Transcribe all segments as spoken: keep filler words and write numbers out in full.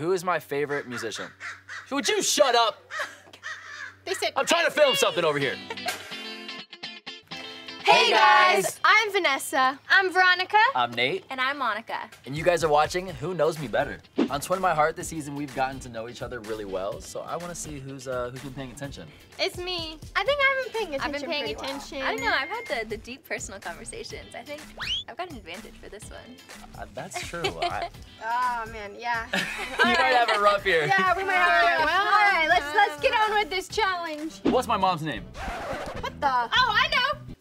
who is my favorite musician? Would you shut up? They said, I'm trying to film something over here. Hey guys! I'm Vanessa. I'm Veronica. I'm Nate. And I'm Monica. And you guys are watching Who Knows Me Better. On Twin My Heart this season, we've gotten to know each other really well, so I want to see who's uh, who's been paying attention. It's me. I think I've been paying attention. I've been paying attention. Well. I don't know. I've had the, the deep personal conversations. I think I've got an advantage for this one. Uh, that's true. I... Oh man, yeah. You might have a rough year. Yeah, we might have a rough year. Well, all right, let's let's get on with this challenge. What's my mom's name? What the? Oh, I know.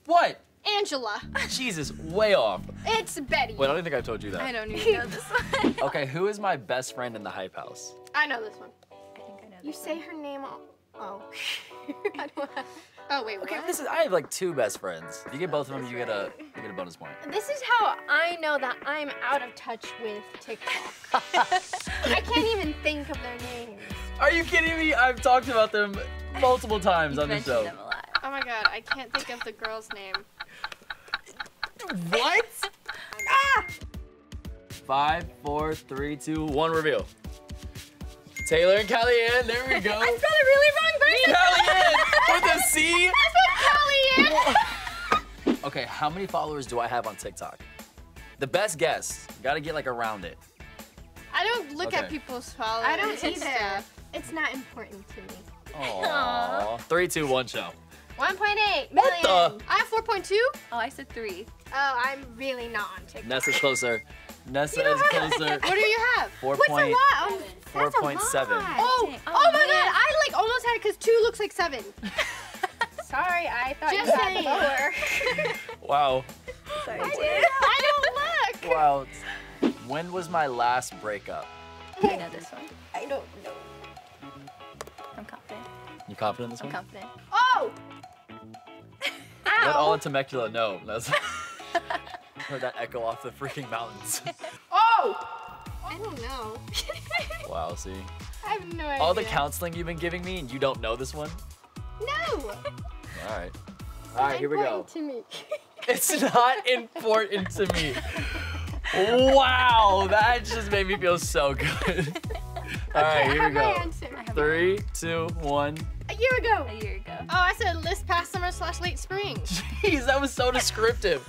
What? Angela. Jesus, way off. It's Betty. Wait, I don't think I told you that. I don't even know this one. Okay, who is my best friend in the Hype House? I know this one. I think I know this You say one. her name all... Oh. I don't have... Oh, wait, okay, what? This is, I have like two best friends. If you get both of them, you get, a, you get a bonus point. This is how I know that I'm out of touch with TikTok. I can't even think of their names. Are you kidding me? I've talked about them multiple times You've on the show. Them a lot. Oh my god, I can't think of the girl's name. What? Ah! Five, four, three, two, one, reveal. Taylor and Kellyanne, there we go. I spelled it really wrong, Bernie. Kellyanne with a C. I said Kellyanne. Okay, how many followers do I have on TikTok? The best guess. You gotta get like around it. I don't look okay. at people's followers. I don't either. Stuff. It's not important to me. Aww. Three, two, one, show. one point eight million. What the? I have four point two. Oh, I said three. Oh, I'm really not on TikTok. Nessa's closer. Nessa is closer. What do you have? four. What's point, a lot? four point seven. Oh, oh, oh my god, I like almost had it because two looks like seven. Sorry, I thought Just you had four. Wow. Sorry, I, did. I don't look. Wow. When was my last breakup? I know this one. I don't know. I'm confident. You confident in this I'm one? I'm confident. Oh! Ow. Let all of Temecula know. That's heard that echo off the freaking mountains. Oh! I don't know. Wow, see? I have no idea. All the counseling you've been giving me and you don't know this one? No! All right. All right, here we go. It's not important to me. It's not important to me. Wow, that just made me feel so good. All okay, right, here we go. Three, two, one. A year ago. A year ago. Oh, I said list past summer slash late spring. Jeez, that was so descriptive.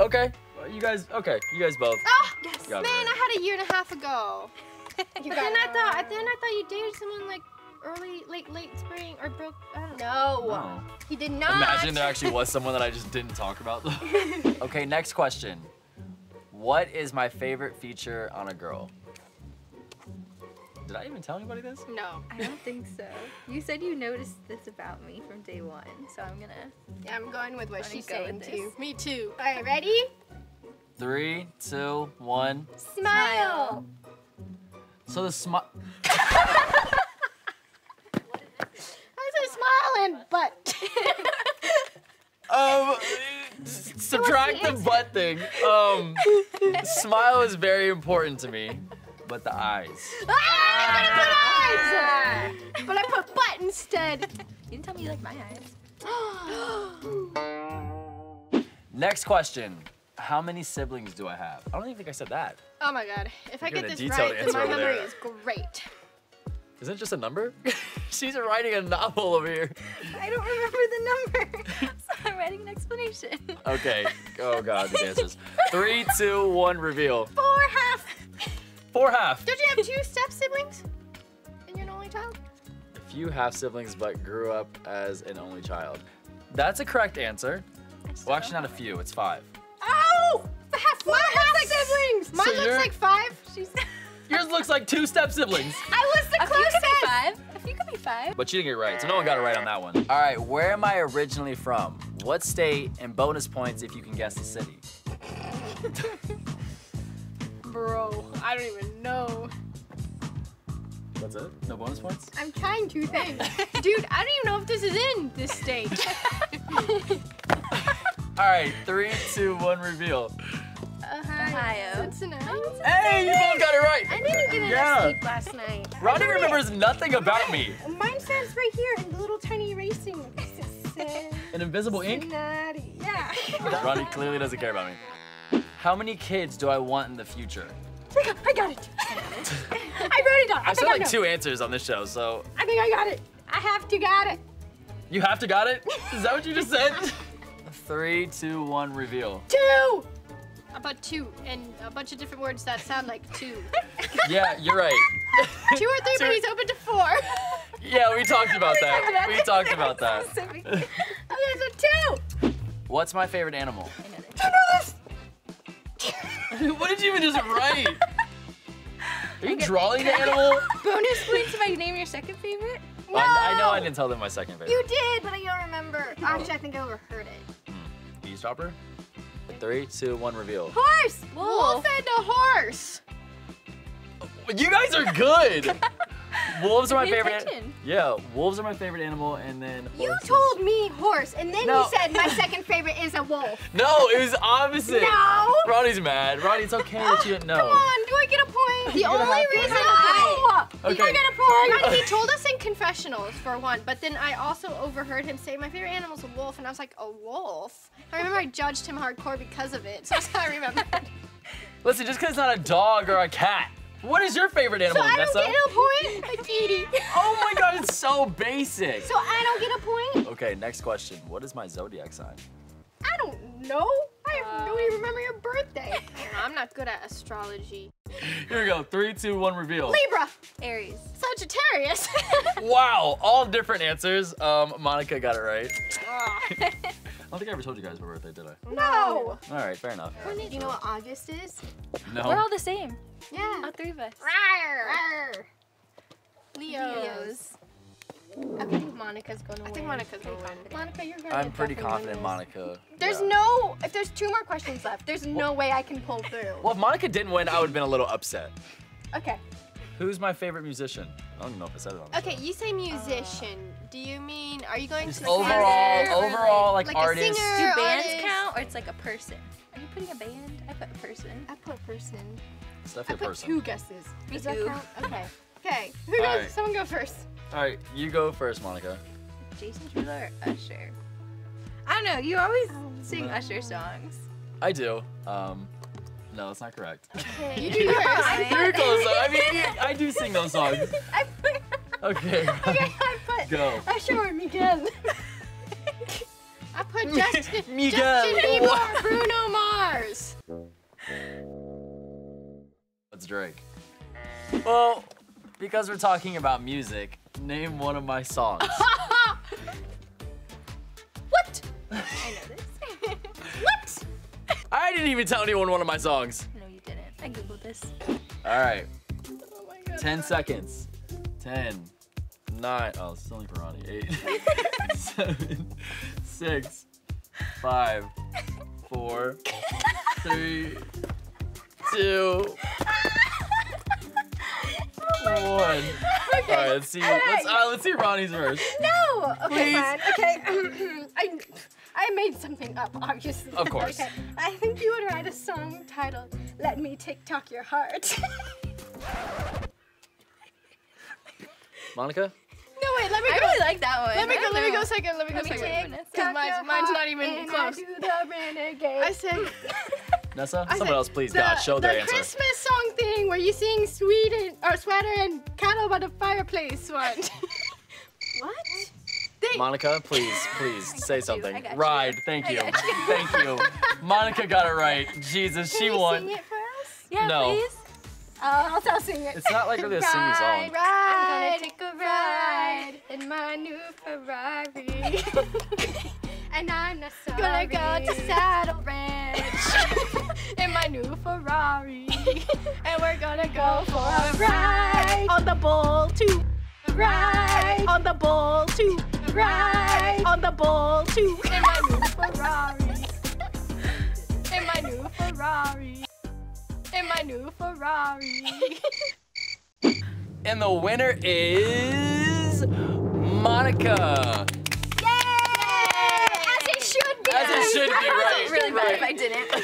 Okay, well, you guys. Okay, you guys both. Oh, yes. Man, I had a year and a half ago. You but got then it. I thought, then I thought you dated someone like early, late, late spring, or broke. I don't know. No, he did not. Imagine there actually was someone that I just didn't talk about. Okay, next question. What is my favorite feature on a girl? Did I even tell anybody this? No. I don't think so. You said you noticed this about me from day one, so I'm gonna... Yeah, I'm going with what she's saying too. Me too. All right, ready? Three, two, one. Smile! So the smile... I said smile and butt. um, subtract the butt thing. Um, smile is very important to me. But the eyes. Ah, I didn't put eyes! But I put butt instead. You didn't tell me you like my eyes. Next question. How many siblings do I have? I don't even think I said that. Oh my god. If I get this right, then my memory is great. Is it just a number? She's writing a novel over here. I don't remember the number, so I'm writing an explanation. Okay. Oh god, the answers. Three, two, one, reveal. Four half. Four half. Don't you have two step-siblings and you're an only child? A few half-siblings, but grew up as an only child. That's a correct answer. Well, actually not a few, it's five. Oh! Four half-siblings! Mine looks like five. She's... Yours looks like two step-siblings. I was the closest. Five. A few could be five. But you didn't get it right, so no one got it right on that one. All right, where am I originally from? What state? And bonus points if you can guess the city. Bro, I don't even know. That's it? No bonus points? I'm trying to think. Dude, I don't even know if this is in this state. All right, three, two, one, reveal. Ohio. Ohio. Cincinnati. Hey, you both got it right. I didn't get enough yeah. sleep last night. Ronnie remembers nothing about me. Mine says right here in little tiny erasing. An invisible ink? Cincinnati. Yeah. Ronnie clearly doesn't care about me. How many kids do I want in the future? I got it. I wrote it I, I said like I two answers on this show, so. I think I got it. I have to got it. You have to got it? Is that what you just said? Three, two, one, reveal. Two! About two and a bunch of different words that sound like two. Yeah, you're right. Two or three, two. But he's open to four. Yeah, we talked about that. We talked about that. Okay, so two. What's my favorite animal? I know this. What did you even just write? Are you drawing the animal? Bonus points if I name your second favorite? No. I, I know I didn't tell them my second favorite. You did, but I don't remember. Actually, I think I overheard it. Mm. Eavesdropper? Three, two, one, reveal. Horse! Wolf, Wolf and a horse. You guys are good. Wolves are my favorite. Attention. Yeah, wolves are my favorite animal, and then horses. You told me horse, and then no. You said my second favorite is a wolf. No, it was opposite. No. Ronnie's mad. Ronnie, it's okay that you didn't know. Come on, do I get a point? The only reason I know. Okay. Do I get a point? He told us in confessionals for one, but then I also overheard him say my favorite animal is a wolf, and I was like, a wolf? I remember I judged him hardcore because of it, so that's how I remember. Listen, just because it's not a dog or a cat. What is your favorite animal, Vanessa? So I don't get a point? A kitty. Oh my god, it's so basic. So I don't get a point? Okay, next question. What is my zodiac sign? I don't know. I uh, don't even remember your birthday. I'm not good at astrology. Here we go. Three, two, one, reveal. Libra. Aries. Sagittarius. Wow, all different answers. Um, Monica got it right. I don't think I ever told you guys my birthday, did I? No. All right, fair enough. Do you know what August is? No. We're all the same. Yeah. All three of us. Rawr. Rawr. Leos. Leos. I think Monica's going to win. I think Monica's going to win. Monica, you're going to win. I'm pretty confident, Monica. There's yeah. no, if there's two more questions left, there's well, no way I can pull through. Well, if Monica didn't win, I would have been a little upset. Okay. Who's my favorite musician? I don't know if I said it on the Okay, show. You say musician. Uh, Do you mean, are you going to the Overall, singer, overall, like, like artist. A singer, do bands artist? Count, or it's like a person? Are you putting a band? I put a person. I put a person. It's definitely I put a person. Two guesses. Me Does too. That count? Okay. Okay. Who goes? Right. Someone go first. All right, you go first, Monica. Jason Derulo or Usher? I don't know. You always oh, sing no. Usher songs. I do. Um, no, that's not correct. Okay. You do yours. You're close. I mean, I do sing those songs. I put. Okay. Okay, I put. Go. Usher or Miguel. I put Justin. Miguel. Justin Bieber or Bruno Mars. What's Drake? Well, because we're talking about music, name one of my songs. What? I know this. What? I didn't even tell anyone one of my songs. No, you didn't. I Googled this. All right. Oh my God. Ten seconds. Ten. Nine. Oh, it's only for Ronnie. Eight. Seven. Six. Five. Four. Three. Two. One. Okay. All right, let's see. Let's, uh, let's see Ronnie's first. No. Okay, fine. Okay. I I made something up, obviously. Of course. Okay. I think you would write a song titled "Let Me TikTok Your Heart." Monica. No wait. Let me go. I really like that one. Let me go. Let me go second. Let me go second. Because mine's, mine's not even close. I do the renegade. I say. Nessa, I someone else please the, God show the their answer. The Christmas song thing where you sing sweet and, or sweater and cattle by the fireplace one. What? They Monica, please, please say something. You, Ride, you. thank you, you. thank you. Monica got it right. Jesus, Can she you won. Sing it for us? Yeah, no. please. Uh, I'll tell sing it. It's not like really a singing song. Ride, I'm gonna take a ride in my new Ferrari. And I'm not sorry. Gonna go to Saddle Ranch. In my new Ferrari. And we're gonna go for a ride. On the bull to ride. On the bull to ride. On the bull to in my new Ferrari. In my new Ferrari. In my new Ferrari. And the winner is Monica. As it should be, right? Really right. If I didn't. Yeah, that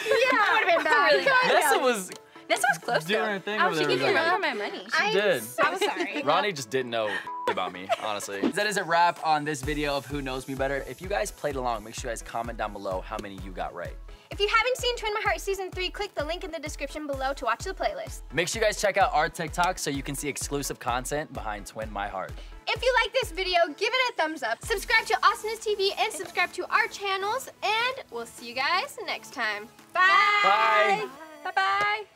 would have been bad. Really Nessa was. Nessa was close to her thing. Oh, she gave me a run on my money. She I'm did. So I'm sorry. Ronnie just didn't know about me, honestly. That is a wrap on this video of Who Knows Me Better. If you guys played along, make sure you guys comment down below how many you got right. If you haven't seen Twin My Heart Season three, click the link in the description below to watch the playlist. Make sure you guys check out our TikTok so you can see exclusive content behind Twin My Heart. If you like this video, give it a thumbs up. Subscribe to AwesomenessTV and subscribe to our channels, and we'll see you guys next time. Bye! Bye! Bye-bye!